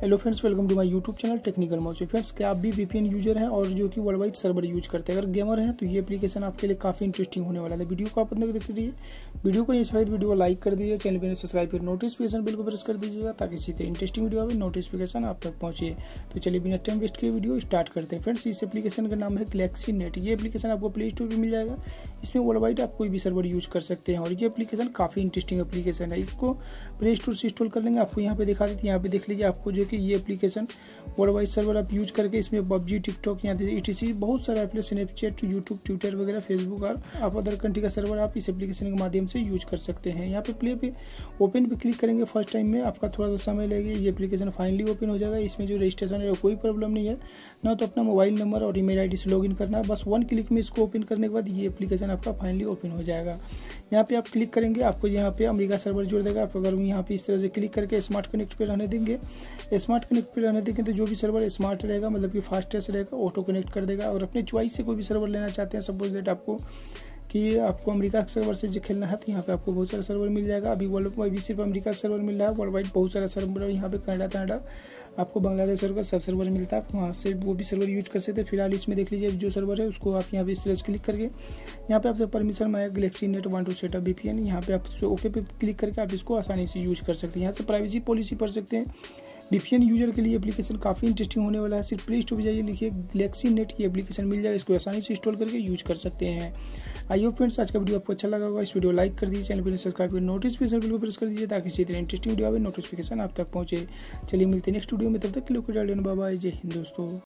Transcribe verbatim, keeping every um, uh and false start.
Hello friends, welcome to my YouTube channel technical Mohsim. Friends, क्या आप भी वीपीएन यूजर हैं और जो कि वर्ल्ड वाइड सर्वर यूज करते हैं? अगर गेमर हैं तो ये एप्लीकेशन आपके लिए काफ़ी इंटरेस्टिंग होने वाला है। वीडियो को आप अंदर देखते रहिए, वीडियो को ये शायद वीडियो को लाइक कर दीजिए, चैनल पर सब्सक्राइब कर नोटिफिकेशन बिल को प्रेस कर दीजिएगा ताकि सीधे इंटरेस्टिंग वीडियो आए नोटिफिकेशन आप तक पहुँचे। तो चलिए बिना टाइम वेस्ट किए वीडियो स्टार्ट करते हैं। फ्रेंड्स, इस एप्लीकेशन का नाम है गैलेक्सी नेट। ये एप्लीकेशन आपको प्ले स्टोर पर मिल जाएगा। इसमें वर्ल्ड वाइड आप कोई भी सर्वर यूज कर सकते हैं और ये एप्लीकेशन काफ़ी इंटरेस्टिंग एप्लीकेशन है। इसको प्ले स्टोर से इंस्टॉल कर लेंगे। आपको यहाँ पे दिखा देते हैं, यहाँ पे देख लीजिए आपको कि ये एप्लीकेशन वर्ल्ड वाइड सर्वर आप यूज करके इसमें पबजी, टिकटॉक, यहाँ ई टी सी बहुत सारा एप्लीकेशन, स्नैपचैट, यूट्यूब, ट्विटर वगैरह, फेसबुक और आप अदर कंट्री का सर्वर आप इस एप्लीकेशन के माध्यम से यूज कर सकते हैं। यहाँ पे प्ले पे ओपन पे क्लिक करेंगे। फर्स्ट टाइम में आपका थोड़ा सा समय लगेगा। ये एप्लीकेशन फाइनली ओपन हो जाएगा। इसमें जो रजिस्ट्रेशन है कोई प्रॉब्लम नहीं है ना, तो अपना मोबाइल नंबर और ईमेल आईडी से लॉगिन करना है। बस वन क्लिक में इसको ओपन करने के बाद ये एप्लीकेशन आपका फाइनली ओपन हो जाएगा। यहाँ पे आप क्लिक करेंगे, आपको यहाँ पे अमेरिका सर्वर जोड़ देगा। आप अगर यहाँ पे इस तरह से क्लिक करके स्मार्ट कनेक्ट पे रहने देंगे, स्मार्ट कनेक्ट पे रहने देंगे तो जो भी सर्वर स्मार्ट रहेगा मतलब कि फास्टेस्ट रहेगा, ऑटो कनेक्ट कर देगा। और अपने चॉइस से कोई भी सर्वर लेना चाहते हैं, सपोज दैट आपको कि आपको अमेरिका के सर्वर से जो खेलना है तो यहाँ पे आपको बहुत सारा सर्वर मिल जाएगा। अभी वर्ल्ड अभी सिर्फ अमेरिका का सर्वर मिल रहा है, वर्ल्ड वाइड बहुत सारा सर्वर यहाँ पे कनाडा कनाडा आपको बांग्लादेश सर्वर सब सर्वर मिलता है, आप वहाँ से वो भी सर्वर यूज कर सकते हैं। फिलहाल इसमें देख लीजिए जो सर्वर है उसको आप यहाँ पे इस तरह से क्लिक करके यहाँ पे आपसे परमिशन मांगा Galaxy Net one two setup VPN. यहाँ पे आप ओके पे क्लिक करके आप इसको आसानी से यूज कर सकते हैं। यहाँ से प्राइवेसी पॉलिसी पढ़ सकते हैं। वीपीएन यूजर के लिए एप्लीकेशन काफ़ी इंटरेस्टिंग होने वाला है। सिर्फ प्ले स्टोर पर जाइए, लिखिए गैलेक्सी नेट, ये एप्लीकेशन मिल जाएगा। इसको आसानी से इंस्टॉल करके यूज कर सकते हैं। आई होप फ्रेंड्स आज का वीडियो आपको अच्छा लगा होगा। इस वीडियो लाइक कर दीजिए, चैनल पर सब्सक्राइब कर नोटिफिकेशन बिल को प्रेस कर दीजिए ताकि इसी तरह इंटरेस्टिंग वीडियो आए नोटिफिकेशन आप तक पहुँचे। चलिए मिलते हैं नेक्स्ट वीडियो में, तब तक के लिए बाय बाय, जय हिंद दोस्तों।